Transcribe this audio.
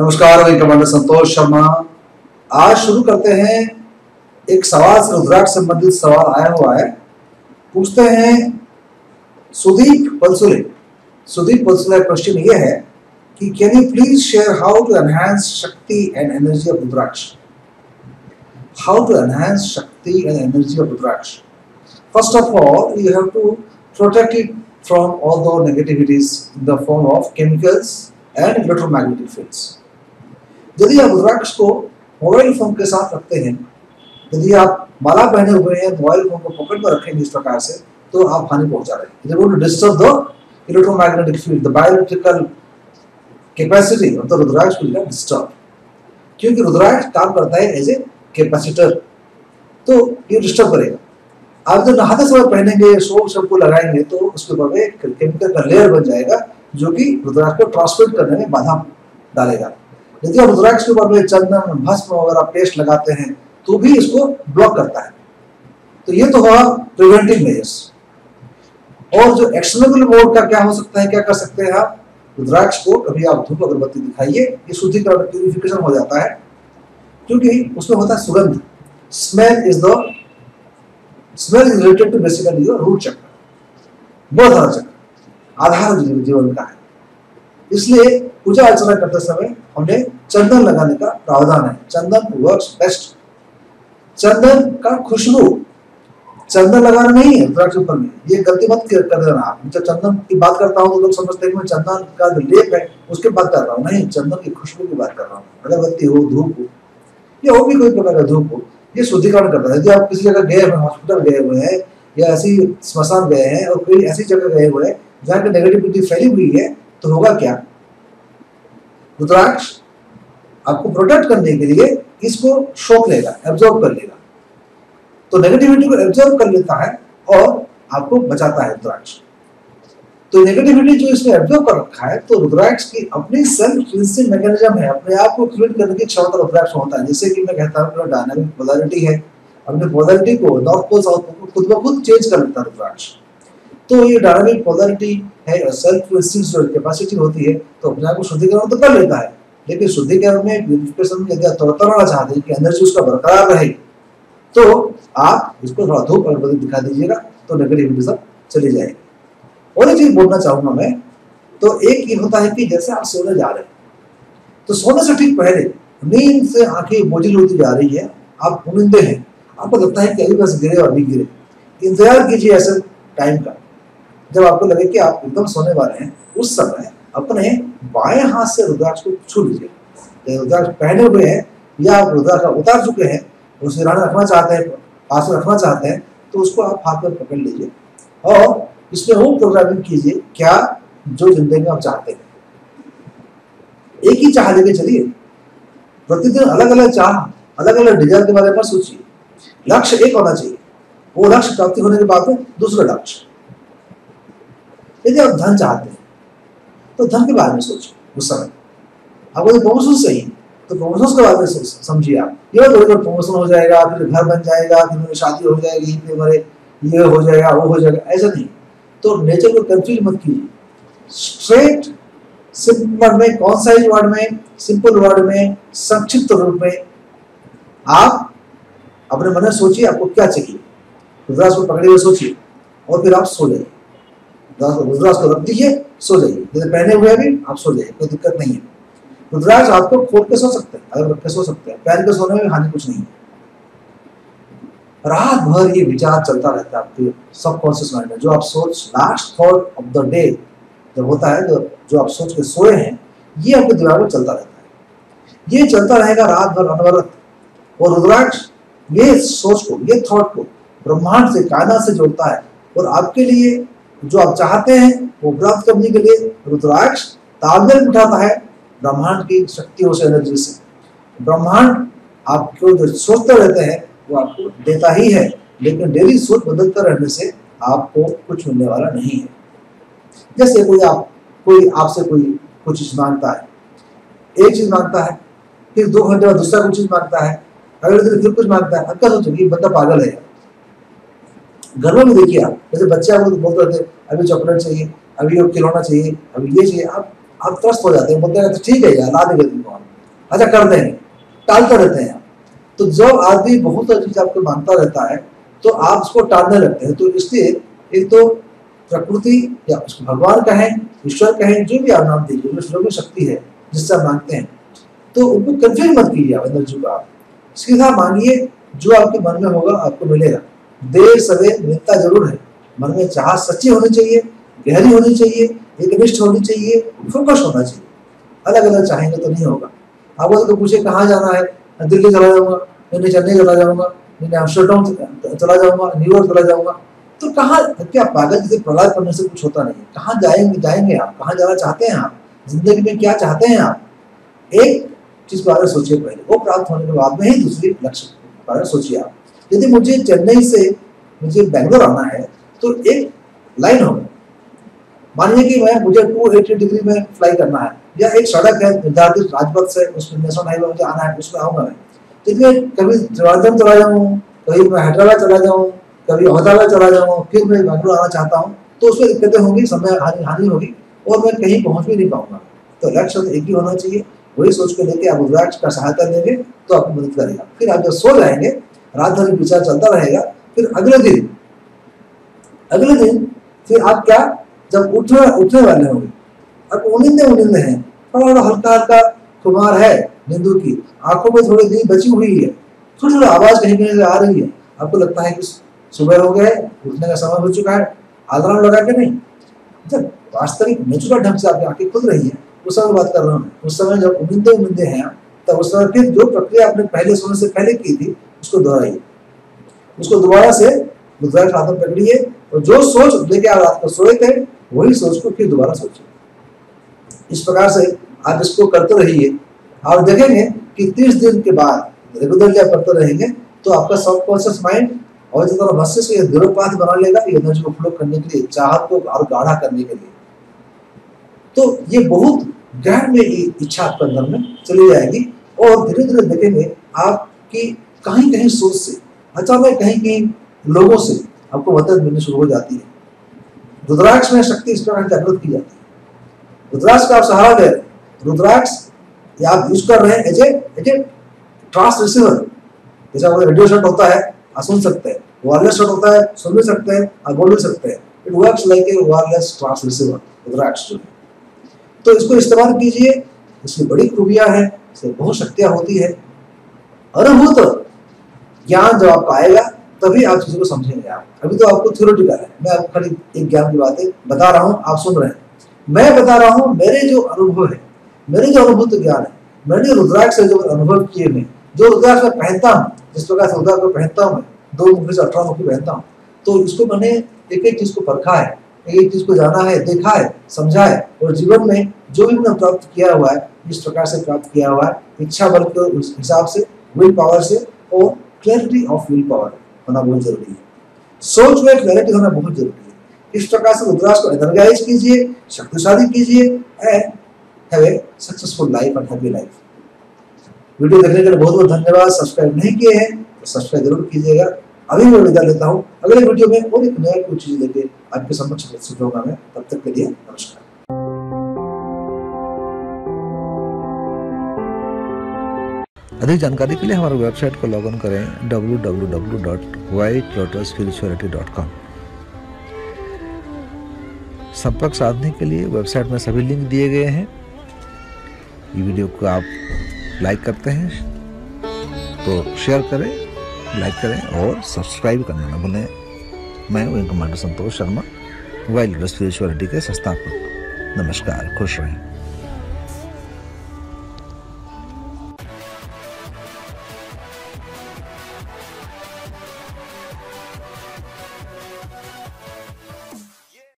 नमस्कार, मैं कमांडर संतोष शर्मा। आज शुरू करते हैं एक सवाल से, रुद्राक्ष संबंधित सवाल आया हुआ है। पूछते हैं सुदीप पल्सुले, क्वेश्चन ये है कि can you please share how to enhance shakti and energy of rudraksha. How to enhance Shakti and energy of Rudraksha. First of all, you have to protect it from all the negativities in the form of chemicals and electromagnetic fields. यदि आप रुद्राक्ष को mobile phone के साथ रखते हैं, यदि आप माला पहने हुए हैं, मोबाइल फोन को पॉकेट में रखेंगे इस प्रकार से, तो आप हानि पहुंचा रहे हैं। It is going to disturb the electromagnetic field, the bioelectrical capacity of the Rudraksha will get disturbed. क्योंकि रुद्राक्ष काम करता है as a कैपेसिटर, तो ये डिस्टर्ब करेगा। आप जब नहाते समय पहनेंगे, सोप शैम्पू लगाएंगे, तो उसके ऊपर एक केमिकल का लेयर बन जाएगा जो कि रुद्राक्ष को ट्रांसमिट करने में बाधा डालेगा। यदि आप रुद्राक्ष के ऊपर चंदन भस्म वगैरह पेस्ट लगाते हैं तो भी इसको ब्लॉक करता है। तो ये तो हुआ प्रिवेंटिव मेजर्स। और जो एक्शनेबल मोड का क्या हो सकता है, क्या कर सकते हैं आप? रुद्राक्ष को कभी आप धूप अगरबत्ती दिखाइए, ये शुद्धिकरण प्यूरिफिकेशन हो जाता है, क्योंकि उसमें होता है सुगंध। Smell is related to basically your root chakra, Muladhara चक्र, आधार जीवन का है। इसलिए पूजा अर्चना करते समय हमने चंदन लगाने का प्रावधान है। चंदन वर्क्स बेस्ट। चंदन का खुशबू, चंदन लगाना नहीं है रुद्राक्ष ऊपर में, ये गलती मत कर देना आप। जब चंदन की बात करता हूँ तो लोग समझते हैं कि मैं चंदन का जो लेप है उसके बात कर रहा हूँ, नहीं, चंदन की खुशबू की बात कर रहा हूँ। अगरबत्ती हो, धूप हो, ये और भी कोई प्रकार का धूप हो, ये शुद्धिकरण करता है। यदि आप किसी जगह गए हुए, हॉस्पिटल गए हुए हैं या ऐसी स्मशान गए हैं और कोई ऐसी जगह गए हुए हैं जहाँ की नेगेटिविटी फैली हुई है, तो होगा क्या? रुद्राक्ष आपको प्रोटेक्ट करने के लिए इसको शोक लेगा, एब्जॉर्ब कर लेगा, तो नेगेटिविटी को एब्जॉर्ब कर लेता है और आपको बचाता है रुद्राक्ष। तो नेगेटिविटी जो इसमें एब्जॉर्ब कर रखा है, तो रुद्राक्ष की अपनी सेल्फ क्लींसिंग मैकेनिज्म है, अपने आप को क्लीन करने की क्षमता रुद्राक्ष होता है। जैसे कि मैं कहता हूँ डायनामिक पोलैरिटी है, अपने पोलैरिटी को नॉर्थ पोल साउथ पोल को खुद ब खुद चेंज कर लेता है रुद्राक्ष। तो ये डायनामिक पोलैरिटी है और सेल्फ क्लींसिंग जो कैपेसिटी होती है, तो अपने आप को शुद्धिकरण तो कर लेता है, लेकिन शुद्धिकरण में प्यूरिफिकेशन में यदि आप तौर तरह चाहते हैं कि एनर्जी उसका बरकरार रहे, तो आप इसको थोड़ा धूप और दिखा दीजिएगा तो नेगेटिविटी सब चली जाएगी। और एक चीज बोलना चाहूंगा मैं, तो एक ये होता है कि जैसे आप सोने जा रहे हैं, तो सोने से ठीक पहले नींद से आंखें बोझिल होती जा रही है, आप उनिंदे हैं, आपको लगता है कि अभी बस गिरे और भी गिरे। इंतजार कीजिए ऐसे टाइम का जब आपको लगे कि आप एकदम सोने वाले हैं, उस समय अपने बाएं हाथ से रुद्राक्ष को छू लीजिए। रुद्राक्ष पहने हुए हैं या आप रुद्राक्ष उतार चुके हैं, उसे रखना चाहते हैं, पास में रखना चाहते हैं, तो उसको आप हाथ में पकड़ लीजिए और इसमें वो प्रोग्रामिंग कीजिए क्या जो जिंदगी में आप चाहते हैं। एक ही चाह लेके चलिए, प्रतिदिन अलग अलग चाह, अलग अलग डिजायर के बारे में सोचिए। लक्ष्य एक होना चाहिए, वो लक्ष्य प्राप्ति होने के बाद में दूसरा लक्ष्य। यदि आप धन चाहते हैं तो धन के बारे में सोचिए उस समय। आपको तो प्रमोशन सही तो प्रमोशन के बारे में समझिए आप, ये प्रमोशन हो जाएगा, फिर घर बन जाएगा, फिर मेरी शादी हो जाएगी, फिर मेरे ये हो जाएगा, वो हो जाएगा, ऐसा नहीं। तो नेचर को कंफ्यूज मत कीजिए। स्ट्रेट सिंपल में, कॉन्साइज वर्ड में, सिंपल वर्ड में, संक्षिप्त रूप में आप अपने मन में सोचिए आपको क्या चाहिए। रुद्राक्ष को पकड़े हुए सोचिए और फिर आप सो जाइए। रुद्राक्ष को रख दीजिए, सो जाइए, जैसे पहने हुए भी आप सो जाइए, कोई दिक्कत नहीं है। रुद्राक्ष आपको खोल के सो सकते हैं, अगर रख के सो सकते हैं, पहन के सोने में हानि कुछ नहीं है। रात भर ये विचार चलता रहता है आपके सबकॉन्शियस माइंड में, जो आप सोच last thought of the day जब होता है, जो आप सोच के सोए हैं, ये आपके दिमाग में चलता रहता है, ये चलता रहेगा रात भर अनवरत। और रुद्राक्ष ये सोच को, ये थॉट को ब्रह्मांड से, कायनात से जोड़ता है और आपके लिए जो आप चाहते हैं वो प्राप्त करने के लिए रुद्राक्ष तालमेल बिठाता है ब्रह्मांड की शक्तियों से, एनर्जी से। ब्रह्मांड आपको जो सोचते रहते हैं वो आपको देता ही है, लेकिन डेली सोच बदलता रहने से आपको कुछ मिलने वाला नहीं है। जैसे कोई आपसे कुछ चीज मांगता है, एक चीज मांगता है, फिर 2 घंटे बाद दूसरा कुछ चीज मांगता है, अगले दिन फिर कुछ मांगता है। अब क्या सोचो कि बंदा पागल है। घर में भी देखिए आप, जैसे बच्चे आपको बोलते रहते हैं अभी चॉकलेट चाहिए, अभी खिलौना चाहिए, अभी ये चाहिए, आप त्रस्त हो जाते हैं, बोलते हैं ठीक है यार ला देंगे तुमको। अच्छा कर देंगे, टालते रहते हैं। तो जब आदमी बहुत सारी चीज आपको मानता रहता है तो आप उसको टालने लगते हैं। तो इसलिए एक तो प्रकृति या उसको भगवान कहें, ईश्वर कहें, जो भी आप नाम दीजिए, ईश्वर की शक्ति है जिससे आप मानते हैं, तो उनको कंफ्यूज मत कीजिए। आप एनर्जी को आप सीधा मानिए, जो आपके मन में होगा आपको मिलेगा। देर सवेर मिलता जरूर है। मन में चाह सच्ची होनी चाहिए, गहरी होनी चाहिए, एकनिष्ठ होनी चाहिए, फोकस होना चाहिए। अलग अलग चाहेंगे तो नहीं होगा। आप उसको पूछे कहाँ जाना है, दिल्ली चला जाऊँगा, मैंने चेन्नई चला जाऊँगा, मैंने एम्स्टरडम चला जाऊँगा, न्यूयॉर्क चला जाऊँगा, तो कहाँ क्या पागल जैसे प्रलाप करने से कुछ होता नहीं। कहाँ जाएंगे जाएंगे आप, कहाँ जाना चाहते हैं आप, जिंदगी में क्या चाहते हैं आप, एक चीज़ बारे में सोचिए पहले, वो प्राप्त होने के बाद में ही दूसरी लक्ष्य के बारे में सोचिए आप। यदि मुझे चेन्नई से मुझे बैंगलोर आना है तो एक लाइन होगा, मानिए कि मैं मुझे 280 डिग्री में फ्लाई करना है, या एक सड़क है निर्धारित राजपथ से, उसमें नेशनल हाईवे मुझे आना है, उसमें आऊँगा मैं। लेकिन मैं कभी त्रिवांद्रम चला जाऊँ, कभी मैं हैदराबाद चला जाऊँ, कभी हैदराबाद चला जाऊँ, फिर मैं बैंगलोर आना चाहता हूँ, तो उसमें दिक्कतें होंगी, समय हानि होगी और मैं कहीं पहुँच भी नहीं पाऊँगा। तो लक्ष्य एक ही होना चाहिए, वही सोच के लेके आप रुद्राक्ष का सहायता लेंगे तो आपको मदद करेगा। फिर आप जब सो जाएंगे, रात भर विचार चलता रहेगा, फिर अगले दिन फिर आप क्या, जब उठने वाले होंगे, अब उनिंदे हैं, थोड़ा हल्का हल्का खुमार है नींदू की, आंखों में थोड़ी नींद बची हुई है, थोड़ी थोड़ी आवाज़ कहीं कहीं आ रही है, आपको लगता है कि सुबह हो गया है, उठने का समय हो चुका है, अलार्म लगा के नहीं, जब वास्तविक नेचुरल ढंग से आपकी आंखें खुल रही है, उस समय बात कर रहा हूँ। उस समय जब उनिंदे हैं तब उस समय फिर जो प्रक्रिया आपने पहले सोने से पहले की थी उसको दोहराइए, उसको दोबारा से रुद्राक्ष हाथ में पकड़िए और जो सोच लेके आप रात को सोए थे वही सोच को फिर दोबारा सोचिए। इस प्रकार से आप इसको करते रहिए। आप देखेंगे कि 30 दिन के बाद रेगुलरली आप करते रहेंगे तो आपका सबकॉन्शियस माइंड और जिस तरह मस्तिष्क ये ध्रुवपाथ बना लेगा एनर्जी को फ्लो करने के लिए, चाहत को और गाढ़ा करने के लिए। तो ये बहुत गहन में इच्छा आपके अंदर में चली जाएगी और धीरे धीरे देखेंगे आपकी कहीं कहीं सोच से, अचानक कहीं कहीं लोगों से आपको मदद मिलनी शुरू हो जाती है। रुद्राक्ष में शक्ति इस प्रकार जागृत की जाती है। रुद्राक्ष का आप सहारा ले रहे हैं, रुद्राक्ष या आप यूज कर रहे हैं एज ए ट्रांस रिसीवर। जैसे वो रेडियो सेट होता है, आप सुन सकते हैं, वायरलेस सेट होता है, सुन भी सकते हैं, आप बोल भी सकते हैं। It works like a wireless trans receiver rudraksha जो है। तो इसको इस्तेमाल कीजिए, इसमें बड़ी खूबियाँ हैं, इसमें बहुत शक्तियाँ होती है। अनुभूत ज्ञान जब आपको आएगा तभी आप चीज़ों को समझेंगे। आप अभी तो आपको थ्योरेटिकल है, मैं आपको खाली एक ज्ञान की बातें बता रहा हूँ, आप सुन रहे हैं, मैं बता रहा हूँ मेरे जो अनुभव है, मेरे जो अनुभूत ज्ञान है, मैंने रुद्राक्ष से जो अनुभव किए हैं, जो रुद्राक्ष मैं पहनता हूँ, जिस प्रकार से रुद्राक्ष को पहनता हूँ मैं 2 मुखी से 18 मुखी पहनता हूँ, तो इसको मैंने एक एक चीज़ को परखा है, एक चीज़ को जाना है, देखा है, समझा है और जीवन में जो भी मैंने प्राप्त किया हुआ है, इस प्रकार से प्राप्त किया हुआ है, इच्छा बल के हिसाब से, विल पावर से और क्लैरिटी ऑफ विल पावर होना बहुत जरूरी है। सोच में क्लैरिटी होना बहुत जरूरी है। इस प्रकार से रुद्राक्ष को एनर्जाइज कीजिए, शक्तिशाली कीजिए and have a successful life and happy life. Video देखने के लिए बहुत बहुत धन्यवाद। सब्सक्राइब नहीं किए हैं तो सब्सक्राइब जरूर कीजिएगा। अभी मैं विदा लेता हूँ, अगले वीडियो में और एक नया कुछ चीज लेके आपके समक्ष उपस्थित होगा मैं। तब तक के लिए नमस्कार। अधिक जानकारी के लिए हमारे वेबसाइट को लॉग इन करें www.whitelotusspirituality.com। संपर्क साधने के लिए वेबसाइट में सभी लिंक दिए गए हैं। ये वीडियो को आप लाइक करते हैं तो शेयर करें, लाइक करें और सब्सक्राइब करना ना भूलें। मैं हूं Santosh Sharma, white lotus spirituality के संस्थापक। नमस्कार, खुश रहें।